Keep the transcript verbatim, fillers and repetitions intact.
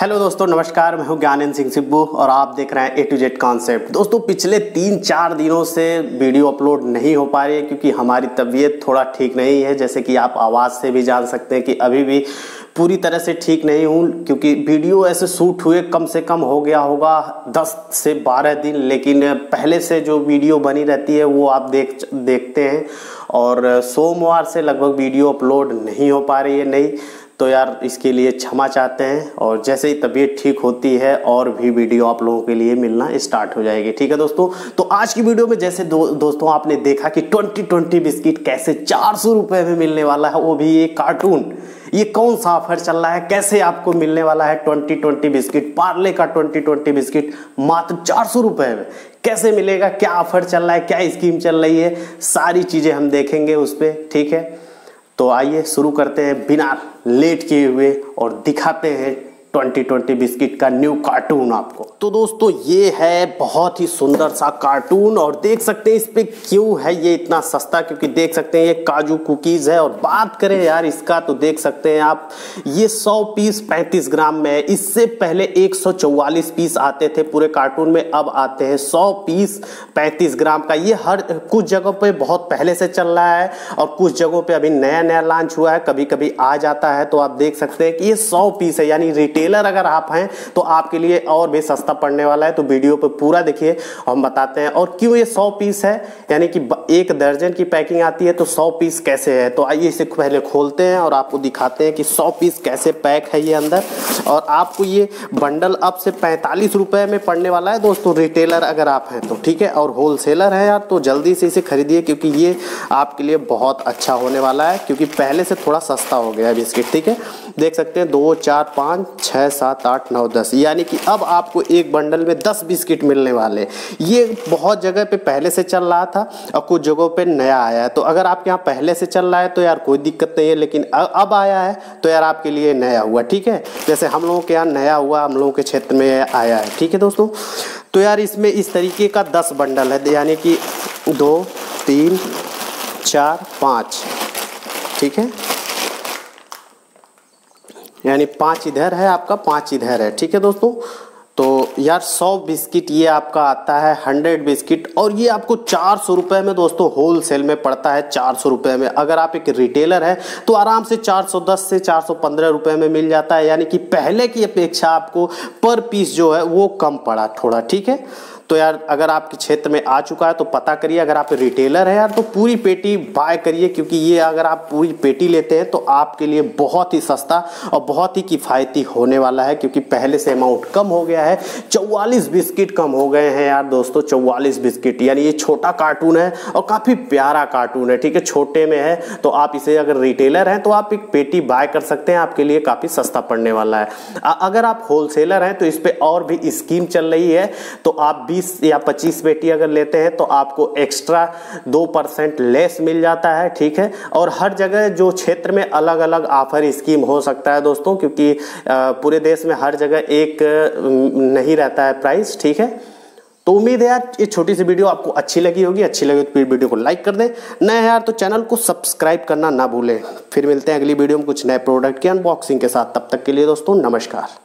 Hello दोस्तों, नमस्कार। मैं हूं ज्ञानेंद्र सिंह सिब्बू और आप देख रहे हैं ए टू जेड कॉन्सेप्ट। दोस्तों, पिछले तीन चार दिनों से वीडियो अपलोड नहीं हो पा रही है क्योंकि हमारी तबीयत थोड़ा ठीक नहीं है। जैसे कि आप आवाज़ से भी जान सकते हैं कि अभी भी पूरी तरह से ठीक नहीं हूँ, क्योंकि वीडियो ऐसे शूट हुए कम से कम हो गया होगा दस से बारह दिन, लेकिन पहले से जो वीडियो बनी रहती है वो आप देख देखते हैं। और सोमवार से लगभग वीडियो अपलोड नहीं हो पा रही है, नहीं तो यार इसके लिए क्षमा चाहते हैं। और जैसे ही तबीयत ठीक होती है और भी वीडियो आप लोगों के लिए मिलना स्टार्ट हो जाएगी। ठीक है दोस्तों, तो आज की वीडियो में जैसे दो, दोस्तों आपने देखा कि ट्वेंटी ट्वेंटी बिस्किट कैसे चार सौ रुपये में मिलने वाला है, वो भी ये कार्टून। ये कौन सा ऑफर चल रहा है, कैसे आपको मिलने वाला है ट्वेंटी ट्वेंटी बिस्किट, पार्ले का ट्वेंटी ट्वेंटी बिस्किट मात्र चार सौ रुपये में कैसे मिलेगा, क्या ऑफर चल रहा है, क्या स्कीम चल रही है, सारी चीज़ें हम देखेंगे उस पर। ठीक है, तो आइए शुरू करते हैं बिना लेट किए हुए और दिखाते हैं ट्वेंटी ट्वेंटी बिस्किट का न्यू कार्टून आपको। तो दोस्तों, ये है बहुत ही सुंदर सा कार्टून और देख सकते हैं इस पर क्यों है ये इतना सस्ता, क्योंकि देख सकते हैं ये काजू कुकीज़ है। और बात करें यार इसका, तो देख सकते हैं आप ये सौ पीस पैंतीस ग्राम में है। इससे पहले एक सौ चौवालीस पीस आते थे पूरे कार्टून में, अब आते हैं सौ पीस पैंतीस ग्राम का। ये हर कुछ जगह पर बहुत पहले से चल रहा है और कुछ जगहों पर अभी नया नया लॉन्च हुआ है, कभी कभी आ जाता है। तो आप देख सकते हैं कि ये सौ पीस है, यानी रिटेल टेलर अगर आप हैं तो आपके लिए और भी सस्ता पड़ने वाला है। तो वीडियो पे पूरा देखिए, हम बताते हैं। और क्यों ये सौ पीस है, यानी कि एक दर्जन की पैकिंग आती है, तो सौ पीस कैसे है, तो आइए इसे पहले खोलते हैं और आपको दिखाते हैं कि सौ पीस कैसे पैक है ये अंदर। और आपको ये बंडल अब से पैंतालीस रुपये में पड़ने वाला है दोस्तों, रिटेलर अगर आप हैं तो। ठीक है, और होलसेलर है यार तो जल्दी से इसे खरीदिए क्योंकि ये आपके लिए बहुत अच्छा होने वाला है, क्योंकि पहले से थोड़ा सस्ता हो गया है बिस्किट। ठीक है, देख सकते हैं दो चार पाँच छः सात आठ नौ दस, यानी कि अब आपको एक बंडल में दस बिस्किट मिलने वाले। ये बहुत जगह पे पहले से चल रहा था और कुछ जगहों पे नया आया है। तो अगर आपके यहाँ पहले से चल रहा है तो यार कोई दिक्कत नहीं है, लेकिन अब आया है तो यार आपके लिए नया हुआ। ठीक है, जैसे हम लोगों के यहाँ नया हुआ, हम लोगों के क्षेत्र में आया है। ठीक है दोस्तों, तो यार इसमें इस तरीके का दस बंडल है, यानी कि दो तीन चार पाँच। ठीक है, यानी पाँच इधर है आपका, पाँच इधर है। ठीक है दोस्तों, तो यार सौ बिस्किट ये आपका आता है, हंड्रेड बिस्किट, और ये आपको चार सौ रुपये में दोस्तों होल सेल में पड़ता है। चार सौ रुपये में अगर आप एक रिटेलर हैं तो आराम से चार सौ दस से चार सौ पंद्रह रुपये में मिल जाता है, यानी कि पहले की अपेक्षा आपको पर पीस जो है वो कम पड़ा थोड़ा। ठीक है, तो यार अगर आपके क्षेत्र में आ चुका है तो पता करिए। अगर आप रिटेलर हैं यार तो पूरी पेटी बाय करिए, क्योंकि ये अगर आप पूरी पेटी लेते हैं तो आपके लिए बहुत ही सस्ता और बहुत ही किफ़ायती होने वाला है, क्योंकि पहले से अमाउंट कम हो गया है। चौवालीस बिस्किट कम हो गए हैं यार दोस्तों, चौवालीस बिस्किट। यानी ये छोटा कार्टून है और काफ़ी प्यारा कार्टून है। ठीक है, छोटे में है, तो आप इसे अगर रिटेलर हैं तो आप एक पेटी बाय कर सकते हैं, आपके लिए काफ़ी सस्ता पड़ने वाला है। अगर आप होलसेलर हैं तो इस पर और भी स्कीम चल रही है, तो आप बीस या पच्चीस पेटी अगर लेते हैं तो आपको एक्स्ट्रा दो परसेंट लेस मिल जाता है। ठीक है, और हर जगह जो क्षेत्र में अलग अलग ऑफर स्कीम हो सकता है दोस्तों, क्योंकि पूरे देश में हर जगह एक नहीं रहता है प्राइस। ठीक है, तो उम्मीद है यार ये छोटी सी वीडियो आपको अच्छी लगी होगी। अच्छी लगी तो वीडियो को लाइक कर दें, नए यार तो चैनल को सब्सक्राइब करना ना भूलें। फिर मिलते हैं अगली वीडियो में कुछ नए प्रोडक्ट की अनबॉक्सिंग के साथ। तब तक के लिए दोस्तों नमस्कार।